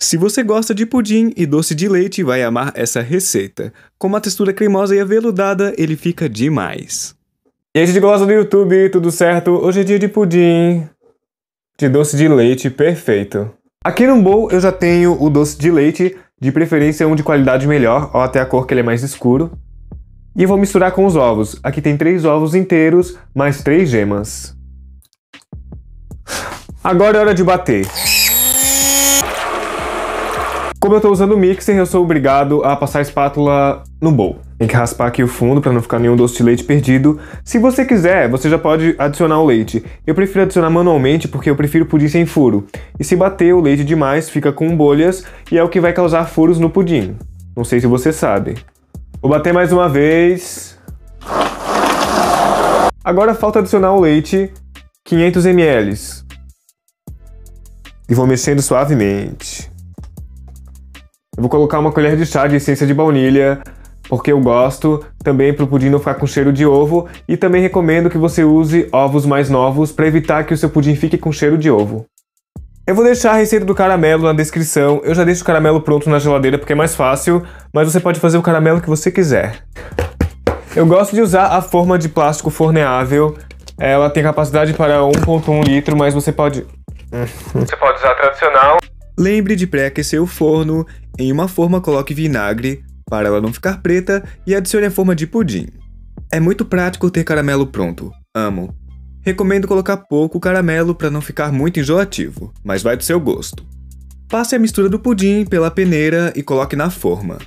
Se você gosta de pudim e doce de leite, vai amar essa receita. Com uma textura cremosa e aveludada, ele fica demais. E aí, gente gosta do YouTube, tudo certo? Hoje é dia de pudim, de doce de leite, perfeito. Aqui no bowl eu já tenho o doce de leite, de preferência um de qualidade melhor, ou até a cor que ele é mais escuro. E eu vou misturar com os ovos. Aqui tem 3 ovos inteiros, mais 3 gemas. Agora é hora de bater. Como eu tô usando o mixer, eu sou obrigado a passar a espátula no bowl. Tem que raspar aqui o fundo para não ficar nenhum doce de leite perdido. Se você quiser, você já pode adicionar o leite. Eu prefiro adicionar manualmente porque eu prefiro pudim sem furo. E se bater o leite demais, fica com bolhas e é o que vai causar furos no pudim. Não sei se você sabe. Vou bater mais uma vez. Agora falta adicionar o leite, 500 ml. E vou mexendo suavemente. Eu vou colocar uma colher de chá de essência de baunilha, porque eu gosto, também para o pudim não ficar com cheiro de ovo, e também recomendo que você use ovos mais novos para evitar que o seu pudim fique com cheiro de ovo. Eu vou deixar a receita do caramelo na descrição, eu já deixo o caramelo pronto na geladeira porque é mais fácil, mas você pode fazer o caramelo que você quiser. Eu gosto de usar a forma de plástico forneável, ela tem capacidade para 1,1 litro, mas você pode usar a tradicional. Lembre de pré-aquecer o forno, em uma forma coloque vinagre, para ela não ficar preta, e adicione a forma de pudim. É muito prático ter caramelo pronto, amo. Recomendo colocar pouco caramelo para não ficar muito enjoativo, mas vai do seu gosto. Passe a mistura do pudim pela peneira e coloque na forma.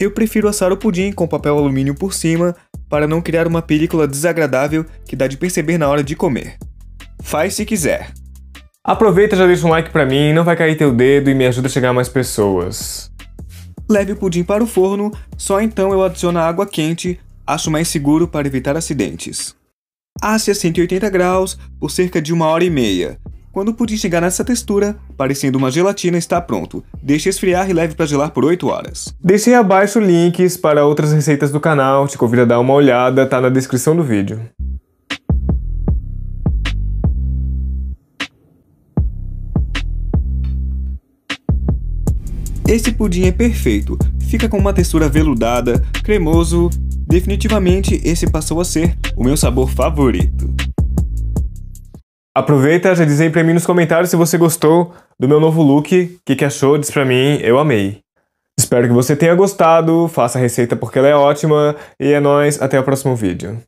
Eu prefiro assar o pudim com papel alumínio por cima, para não criar uma película desagradável que dá de perceber na hora de comer. Faz se quiser. Aproveita e já deixa um like pra mim, não vai cair teu dedo e me ajuda a chegar a mais pessoas. Leve o pudim para o forno, só então eu adiciono a água quente, acho mais seguro para evitar acidentes. Asse a 180 graus por cerca de 1h30. Quando o pudim chegar nessa textura, parecendo uma gelatina, está pronto. Deixe esfriar e leve para gelar por 8 horas. Deixei abaixo links para outras receitas do canal, te convido a dar uma olhada, tá na descrição do vídeo. Esse pudim é perfeito, fica com uma textura aveludada, cremoso. Definitivamente esse passou a ser o meu sabor favorito. Aproveita, já dizem pra mim nos comentários se você gostou do meu novo look, o que achou, diz pra mim, eu amei. Espero que você tenha gostado, faça a receita porque ela é ótima, e é nóis, até o próximo vídeo.